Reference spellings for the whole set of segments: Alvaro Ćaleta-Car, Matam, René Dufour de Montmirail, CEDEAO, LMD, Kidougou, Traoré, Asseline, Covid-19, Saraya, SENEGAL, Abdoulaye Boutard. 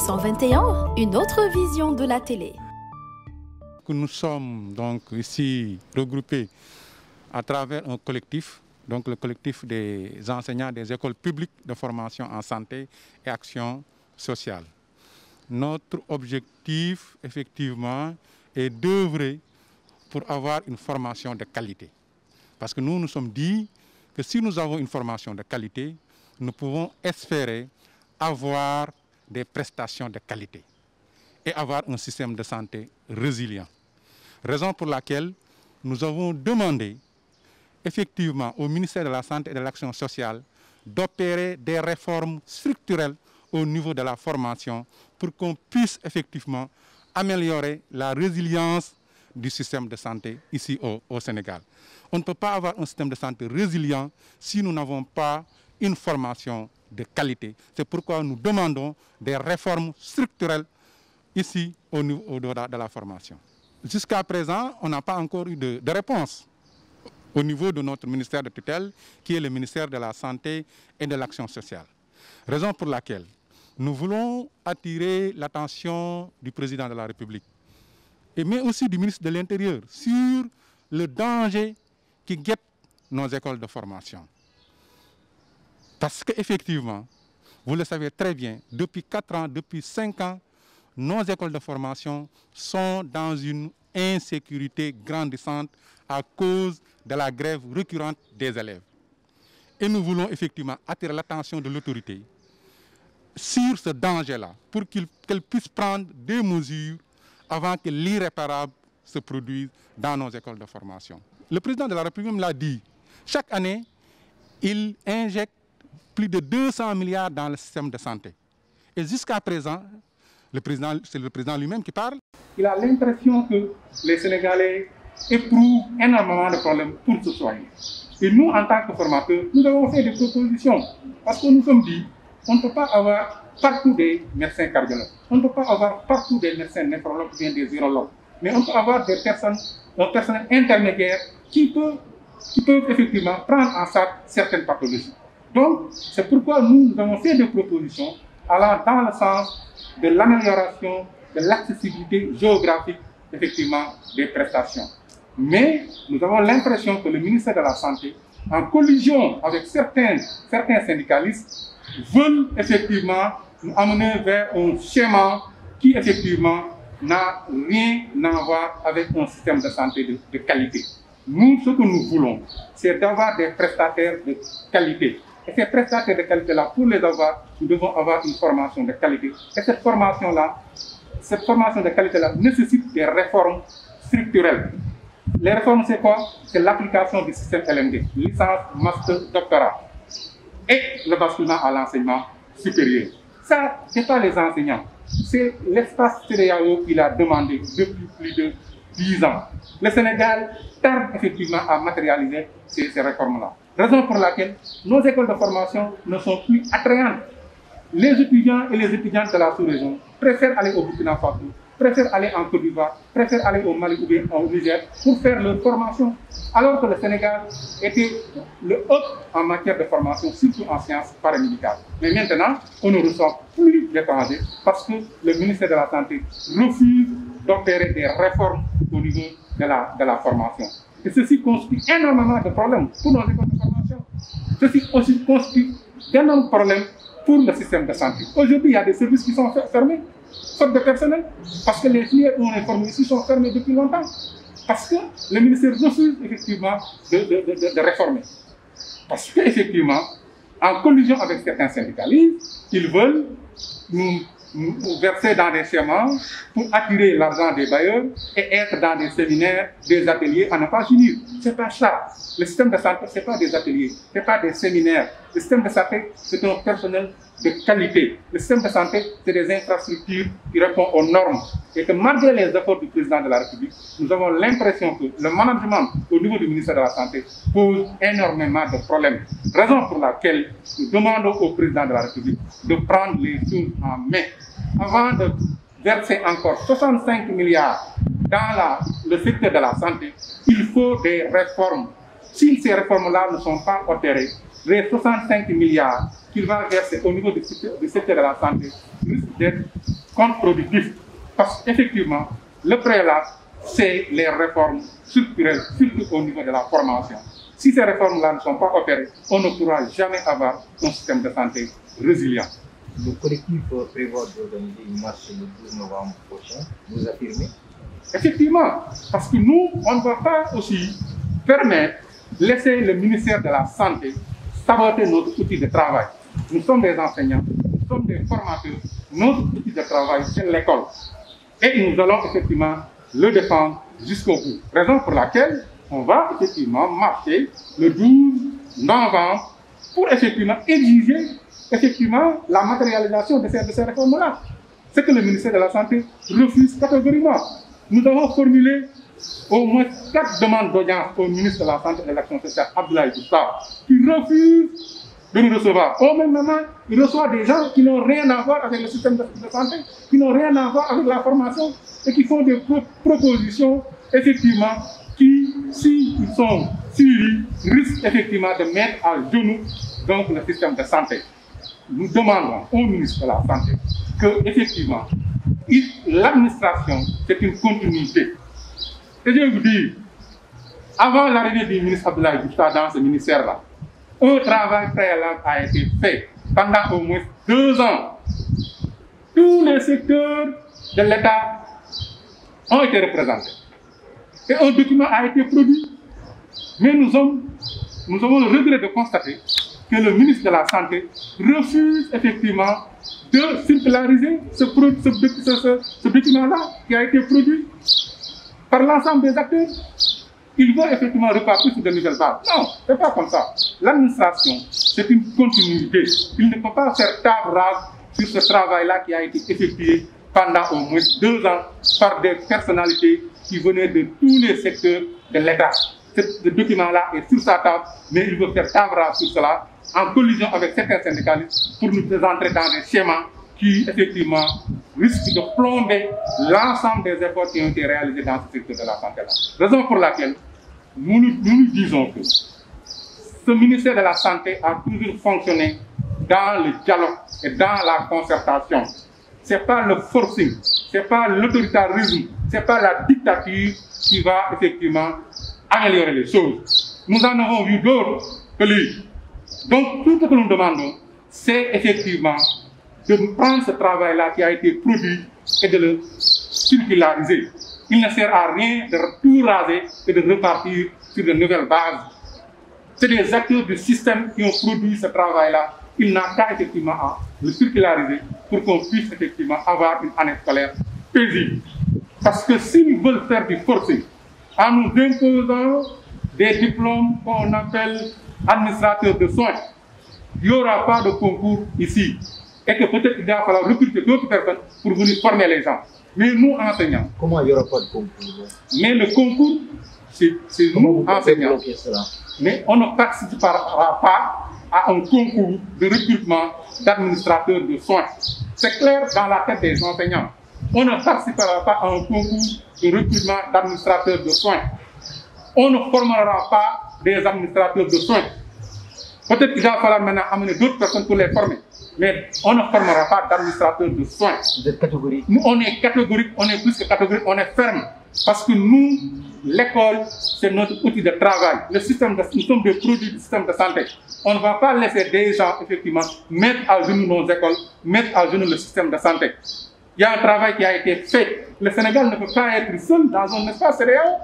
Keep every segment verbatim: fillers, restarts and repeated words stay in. deux cent vingt et un, une autre vision de la télé. Nous sommes donc ici regroupés à travers un collectif, donc le collectif des enseignants des écoles publiques de formation en santé et action sociale. Notre objectif, effectivement, est d'œuvrer pour avoir une formation de qualité. Parce que nous nous sommes dit que si nous avons une formation de qualité, nous pouvons espérer avoir des prestations de qualité et avoir un système de santé résilient. Raison pour laquelle nous avons demandé effectivement au ministère de la Santé et de l'Action sociale d'opérer des réformes structurelles au niveau de la formation pour qu'on puisse effectivement améliorer la résilience du système de santé ici au, au Sénégal. On ne peut pas avoir un système de santé résilient si nous n'avons pas une formation de qualité. C'est pourquoi nous demandons des réformes structurelles ici au niveau de la formation. Jusqu'à présent, on n'a pas encore eu de, de réponse au niveau de notre ministère de tutelle, qui est le ministère de la Santé et de l'Action sociale. Raison pour laquelle nous voulons attirer l'attention du président de la République, mais aussi du ministre de l'Intérieur, sur le danger qui guette nos écoles de formation. Parce qu'effectivement, vous le savez très bien, depuis quatre ans, depuis cinq ans, nos écoles de formation sont dans une insécurité grandissante à cause de la grève récurrente des élèves. Et nous voulons effectivement attirer l'attention de l'autorité sur ce danger-là, pour qu'elle puisse prendre des mesures avant que l'irréparable se produise dans nos écoles de formation. Le président de la République l'a dit, chaque année, il injecte plus de deux cents milliards dans le système de santé. Et jusqu'à présent, le président, c'est le président lui-même qui parle. Il a l'impression que les Sénégalais éprouvent énormément de problèmes pour se soigner. Et nous, en tant que formateurs, nous avons fait des propositions. Parce que nous sommes dit, on ne peut pas avoir partout des médecins cardiologues. On ne peut pas avoir partout des médecins néphrologues ou bien des urologues. Mais on peut avoir des personnes, des personnes intermédiaires qui peuvent, qui peuvent effectivement prendre en charge certaines pathologies. Donc, c'est pourquoi nous, nous avons fait des propositions allant dans le sens de l'amélioration de l'accessibilité géographique, effectivement, des prestations. Mais nous avons l'impression que le ministère de la Santé, en collision avec certains, certains syndicalistes, veulent effectivement nous amener vers un schéma qui, effectivement, n'a rien à voir avec un système de santé de, de qualité. Nous, ce que nous voulons, c'est d'avoir des prestataires de qualité. Et ces prestataires de qualité-là, pour les avoir, nous devons avoir une formation de qualité. Et cette formation-là, cette formation de qualité-là nécessite des réformes structurelles. Les réformes, c'est quoi? C'est l'application du système L M D, licence, master, doctorat, et le basculement à l'enseignement supérieur. Ça, ce n'est pas les enseignants, c'est l'espace CEDEAO qui l'a demandé depuis plus de dix ans. Le Sénégal tarde effectivement à matérialiser ces, ces réformes-là. Raison pour laquelle nos écoles de formation ne sont plus attrayantes. Les étudiants et les étudiantes de la sous-région préfèrent aller au Burkina Faso, préfèrent aller en Côte d'Ivoire, préfèrent aller au Mali ou bien au Niger pour faire leur formation, alors que le Sénégal était le hub en matière de formation, surtout en sciences paramédicales. Mais maintenant, on ne reçoit plus d'étrangers parce que le ministère de la Santé refuse d'opérer des réformes au niveau de la, de la formation. Et ceci constitue énormément de problèmes pour nos écoles de formation. Ceci aussi constitue d'énormes problèmes pour le système de santé. Aujourd'hui, il y a des services qui sont fermés, faute de personnel, parce que les filières où on est formé ici sont fermées depuis longtemps, parce que le ministère refuse effectivement de, de, de, de réformer. Parce qu'effectivement, en collusion avec certains syndicalistes, ils veulent nous, nous verser dans des schémas pour attirer l'argent des bailleurs et être dans des séminaires, des ateliers à ne pas finir. C'est pas ça. Le système de santé, c'est pas des ateliers, c'est pas des séminaires. Le système de santé, c'est un personnel de qualité. Le système de santé, c'est des infrastructures qui répondent aux normes. Et que malgré les efforts du président de la République, nous avons l'impression que le management au niveau du ministère de la Santé pose énormément de problèmes. Raison pour laquelle nous demandons au président de la République de prendre les choses en main avant de verser encore soixante-cinq milliards dans la, le secteur de la santé. Il faut des réformes. Si ces réformes-là ne sont pas opérées, les soixante-cinq milliards qu'il va verser au niveau du secteur, du secteur de la santé risquent d'être contre-productif. Parce qu'effectivement, le prélat, c'est les réformes structurelles, surtout au niveau de la formation. Si ces réformes-là ne sont pas opérées, on ne pourra jamais avoir un système de santé résilient. Le collectif prévoit d'organiser une marche le douze novembre prochain, vous affirmez? Effectivement, parce que nous, on ne va pas aussi permettre, laisser le ministère de la Santé saboter notre outil de travail. Nous sommes des enseignants, nous sommes des formateurs, notre outil de travail, c'est l'école. Et nous allons effectivement le défendre jusqu'au bout. Raison pour laquelle on va effectivement marcher le douze novembre pour effectivement exiger effectivement la matérialisation de ces, de ces réformes-là. C'est que le ministère de la Santé refuse catégoriquement. Nous avons formulé au moins quatre demandes d'audience au ministre de la Santé et de l'Action sociale, Abdoulaye Boutard, qui refuse de nous recevoir. Au même moment, il reçoit des gens qui n'ont rien à voir avec le système de, de santé, qui n'ont rien à voir avec la formation et qui font des pro propositions, effectivement, qui, s'ils sont suivis, risquent effectivement de mettre à genoux donc, le système de santé. Nous demandons au ministre de la Santé que, effectivement, l'administration, c'est une continuité. Et je vous dis, avant l'arrivée du ministre Abdoulaye Boutard dans ce ministère-là, un travail préalable a été fait pendant au moins deux ans. Tous les secteurs de l'État ont été représentés. Et un document a été produit. Mais nous avons, nous avons le regret de constater que le ministre de la Santé refuse effectivement de circulariser ce, ce, ce, ce document-là qui a été produit par l'ensemble des acteurs. Ils vont effectivement repartir sur de nouvelles bases. Non, ce n'est pas comme ça. L'administration, c'est une continuité. Il ne faut pas faire table rase sur ce travail-là qui a été effectué pendant au moins deux ans par des personnalités qui venaient de tous les secteurs de l'État. Ce document-là est sur sa table, mais il veut faire table rase sur cela en collision avec certains syndicalistes pour nous présenter dans des schémas qui, effectivement, risque de plomber l'ensemble des efforts qui ont été réalisés dans ce secteur de la santé-là. Raison pour laquelle nous nous, nous nous disons que ce ministère de la Santé a toujours fonctionné dans le dialogue et dans la concertation. Ce n'est pas le forcing, ce n'est pas l'autoritarisme, ce n'est pas la dictature qui va effectivement améliorer les choses. Nous en avons vu d'autres que lui. Donc tout ce que nous demandons, c'est effectivement de prendre ce travail-là qui a été produit et de le circulariser. Il ne sert à rien de tout raser et de repartir sur de nouvelles bases. C'est des acteurs du système qui ont produit ce travail-là. Il n'a qu'à effectivement à le circulariser pour qu'on puisse effectivement avoir une année scolaire paisible. Parce que s'ils veulent faire du forcing en nous imposant des diplômes qu'on appelle administrateurs de soins, il n'y aura pas de concours ici. Et que peut-être il va falloir recruter d'autres personnes pour venir former les gens. Mais nous, enseignants... Comment il n'y aura pas de concours? Mais le concours, c'est nous, enseignants. Mais on ne participera pas à un concours de recrutement d'administrateurs de soins. C'est clair dans la tête des enseignants. On ne participera pas à un concours de recrutement d'administrateurs de soins. On ne formera pas des administrateurs de soins. Peut-être qu'il va falloir maintenant amener d'autres personnes pour les former. Mais on ne formera pas d'administrateurs de soins. Vous êtes catégorique. Nous, on est catégorique, on est plus que catégorique, on est ferme. Parce que nous, l'école, c'est notre outil de travail. Le système de, nous sommes des produits du système de santé. On ne va pas laisser des gens, effectivement, mettre à genoux nos écoles, mettre à genoux le système de santé. Il y a un travail qui a été fait. Le Sénégal ne peut pas être seul dans un espace réel.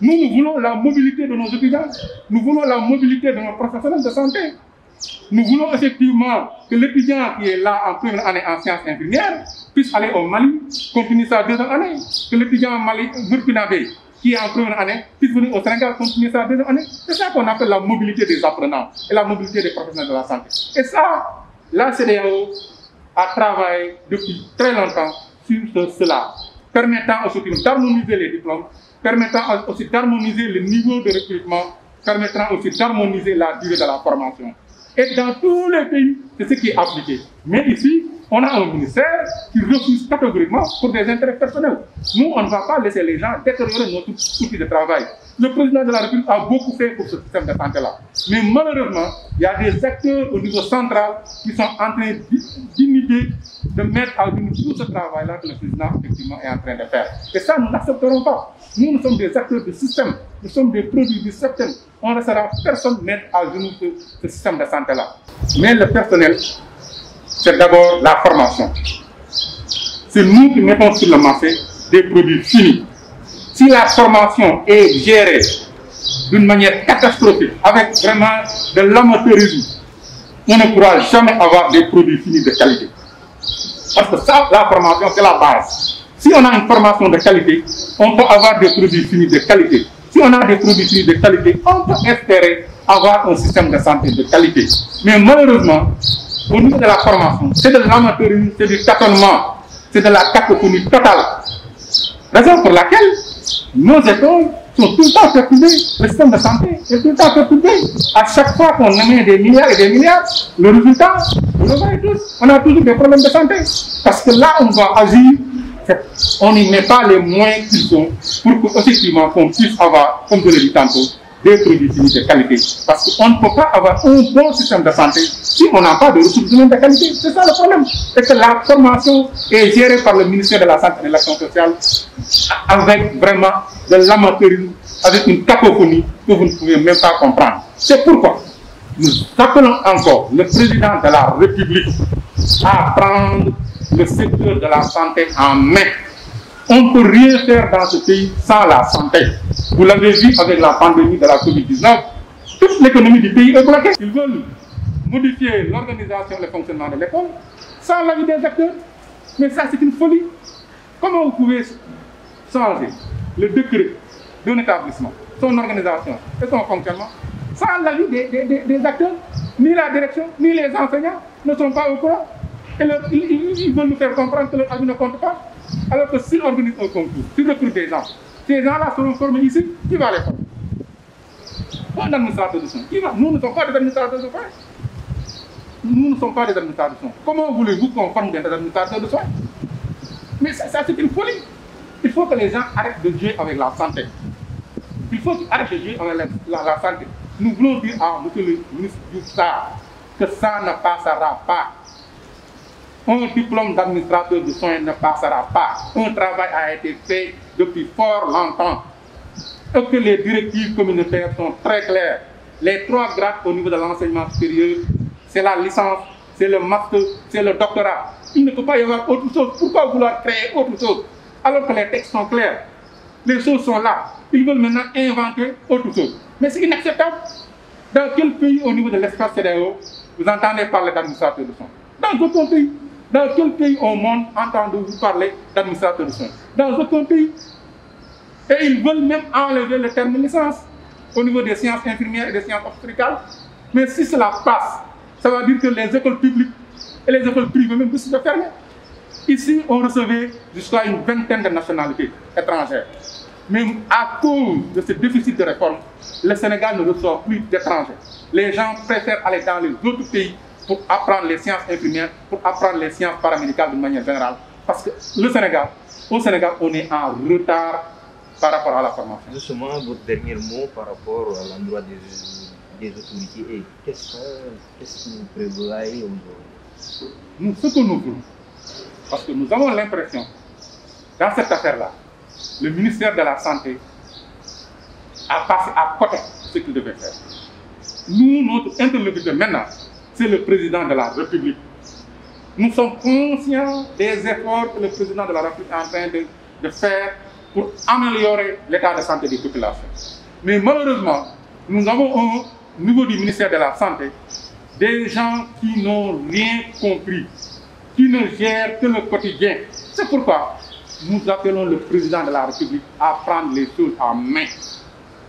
Nous, nous voulons la mobilité de nos étudiants. Nous voulons la mobilité de nos professionnels de santé. Nous voulons effectivement que l'étudiant qui est là en première année en sciences infirmières puisse aller au Mali, continuer sa deuxième année. Que l'étudiant burkinabé qui est en première année puisse venir au Sénégal, continuer sa deuxième année. C'est ça qu'on appelle la mobilité des apprenants et la mobilité des professionnels de la santé. Et ça, la CEDEAO a travaillé depuis très longtemps sur cela, permettant aussi d'harmoniser les diplômes, permettant aussi d'harmoniser le niveau de recrutement, permettant aussi d'harmoniser la durée de la formation. Et dans tous les pays, c'est ce qui est appliqué. Mais ici, on a un ministère qu'ils refusent catégoriquement pour des intérêts personnels. Nous, on ne va pas laisser les gens détériorer notre outil de travail. Le président de la République a beaucoup fait pour ce système de santé-là. Mais malheureusement, il y a des acteurs au niveau central qui sont en train d'imiter, de mettre à genoux tout ce travail-là que le président effectivement est en train de faire. Et ça, nous n'accepterons pas. Nous, nous sommes des acteurs du système. Nous sommes des produits du système. On ne laissera personne mettre à genoux ce, ce système de santé-là. Mais le personnel, c'est d'abord la formation. C'est nous qui mettons sur le marché des produits finis. Si la formation est gérée d'une manière catastrophique, avec vraiment de l'amateurisme, on ne pourra jamais avoir des produits finis de qualité. Parce que ça, la formation, c'est la base. Si on a une formation de qualité, on peut avoir des produits finis de qualité. Si on a des produits finis de qualité, on peut espérer avoir un système de santé de qualité. Mais malheureusement, au niveau de la formation, c'est de l'amateurisme, c'est du tâtonnement, c'est de la cacophonie totale. Raison pour laquelle nos écoles sont tout le temps perturbées, le système de santé est tout le temps perturbé. À chaque fois qu'on émet des milliards et des milliards, le résultat, vous le voyez tous, on a toujours des problèmes de santé. Parce que là, on va agir, on n'y met pas les moyens qu'ils ont pour qu'effectivement qu'on puisse avoir, comme je l'ai dit tantôt, des produits finis de qualité. Parce qu'on ne peut pas avoir un bon système de santé si on n'a pas de ressources humaines de qualité. C'est ça le problème. C'est que la formation est gérée par le ministère de la Santé et de l'Action sociale avec vraiment de l'amateurisme, avec une cacophonie que vous ne pouvez même pas comprendre. C'est pourquoi nous appelons encore le président de la République à prendre le secteur de la santé en main. On ne peut rien faire dans ce pays sans la santé. Vous l'avez vu avec la pandémie de la Covid dix-neuf, toute l'économie du pays est bloquée. Ils veulent modifier l'organisation et le fonctionnement de l'école sans l'avis des acteurs. Mais ça, c'est une folie. Comment vous pouvez changer le décret d'un établissement, son organisation et son fonctionnement sans l'avis des, des, des, des acteurs? Ni la direction, ni les enseignants ne sont pas au courant. Et leur, ils, ils veulent nous faire comprendre que leur avis ne compte pas. Alors que s'ils organisent un concours, s'ils recrutent des gens, ces gens-là seront formés ici, qui va les former? Pas d'administrateurs de soins. Nous ne sommes pas des administrateurs de soins. Nous ne sommes pas des administrateurs de soins. Comment voulez-vous qu'on forme des administrateurs de soins? Mais ça, ça c'est une folie. Il faut que les gens arrêtent de jouer avec la santé. Il faut qu'ils arrêtent de jouer avec la, la, la santé. Nous voulons dire à monsieur le ministre du S A R que ça ne passera pas. Un diplôme d'administrateur de soins ne passera pas. Un travail a été fait depuis fort longtemps. Et que les directives communautaires sont très claires. Les trois grades au niveau de l'enseignement supérieur, c'est la licence, c'est le master, c'est le doctorat. Il ne peut pas y avoir autre chose. Pourquoi vouloir créer autre chose alors que les textes sont clairs? Les choses sont là. Ils veulent maintenant inventer autre chose. Mais c'est inacceptable. Dans quel pays au niveau de l'espace CEDEAO vous entendez parler d'administrateur de soins? Dans aucun pays. Dans quel pays au monde entendez-vous parler d'administrateurs de soins? Dans aucun pays. Et ils veulent même enlever le terme licence au niveau des sciences infirmières et des sciences obstétricales. Mais si cela passe, ça veut dire que les écoles publiques et les écoles privées même se ferment. Ici, on recevait jusqu'à une vingtaine de nationalités étrangères. Mais à cause de ce déficit de réforme, le Sénégal ne reçoit plus d'étrangers. Les gens préfèrent aller dans les autres pays pour apprendre les sciences infirmières, pour apprendre les sciences paramédicales d'une manière générale. Parce que le Sénégal, au Sénégal, on est en retard par rapport à la formation. Justement, votre dernier mot par rapport à l'endroit des, des autorités, et qu'est-ce que vous prévoyez aujourd'hui? Nous, ce que nous voulons, parce que nous avons l'impression, dans cette affaire-là, le ministère de la Santé a passé à côté de ce qu'il devait faire. Nous, notre interlocuteur maintenant, c'est le président de la République. Nous sommes conscients des efforts que le président de la République est en train de, de faire pour améliorer l'état de santé des populations. Mais malheureusement, nous avons au niveau du ministère de la Santé des gens qui n'ont rien compris, qui ne gèrent que le quotidien. C'est pourquoi nous appelons le président de la République à prendre les choses en main.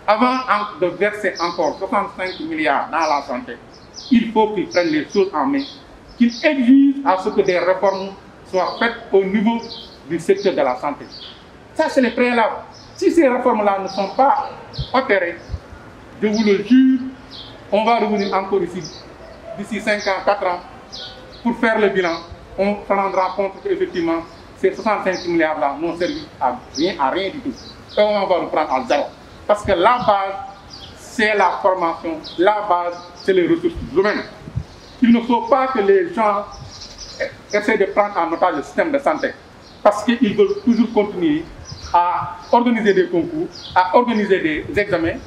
Avant de verser encore soixante-cinq milliards dans la santé, il faut qu'ils prennent les choses en main, qu'ils exigent à ce que des réformes soient faites au niveau du secteur de la santé. Ça, c'est le préalable. Si ces réformes-là ne sont pas opérées, je vous le jure, on va revenir encore ici, d'ici cinq ans, quatre ans, pour faire le bilan. on se rendra compte qu'effectivement, ces soixante-cinq milliards-là n'ont servi à rien, à rien du tout. Et on va reprendre en zéro. Parce que la base, c'est la formation, la base, c'est les ressources humaines. Il ne faut pas que les gens essaient de prendre en otage le système de santé. Parce qu'ils veulent toujours continuer à organiser des concours, à organiser des examens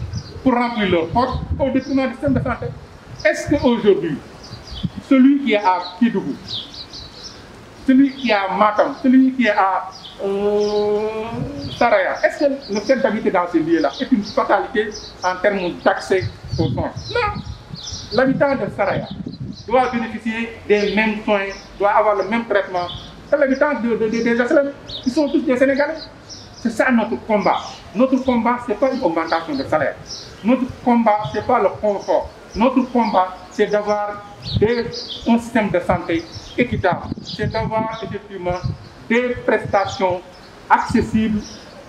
pour remplir leurs postes au détriment du système de santé. Est-ce qu'aujourd'hui, celui qui est à Kidougou, celui qui est à Matam, celui qui est à euh, Saraya, est-ce que le fait d'habiter dans ces lieux-là est une fatalité en termes d'accès aux soins? Non. L'habitant de Saraya doit bénéficier des mêmes soins, doit avoir le même traitement que l'habitant de, de, de, des Asseline. Ils sont tous des Sénégalais. C'est ça notre combat. Notre combat, ce n'est pas une augmentation de salaire. Notre combat, ce n'est pas le confort. Notre combat, c'est d'avoir un système de santé équitable. C'est d'avoir effectivement des prestations accessibles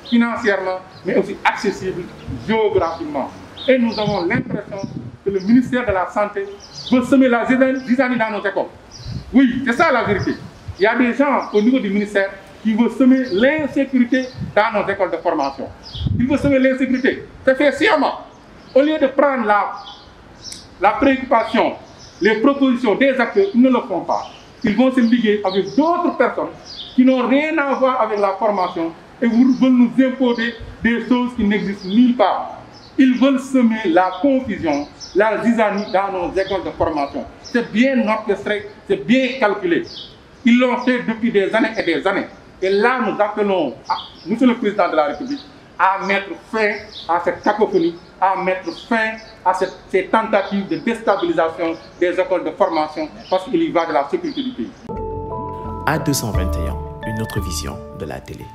financièrement, mais aussi accessibles géographiquement. Et nous avons l'impression que le ministère de la Santé veut semer la zizanie dans nos écoles. Oui, c'est ça la vérité. Il y a des gens au niveau du ministère qui veulent semer l'insécurité dans nos écoles de formation. Ils veulent semer l'insécurité. C'est fait sciemment. Au lieu de prendre la... La préoccupation, les propositions des acteurs, ils ne le font pas. Ils vont se liguer avec d'autres personnes qui n'ont rien à voir avec la formation et veulent nous imposer des choses qui n'existent nulle part. Ils veulent semer la confusion, la zizanie dans nos écoles de formation. C'est bien orchestré, c'est bien calculé. Ils l'ont fait depuis des années et des années. Et là, nous appelons, à, monsieur le président de la République, à mettre fin à cette cacophonie, à mettre fin à cette, ces tentatives de déstabilisation des écoles de formation parce qu'il y va de la sécurité du pays. A deux cent vingt et un, une autre vision de la télé.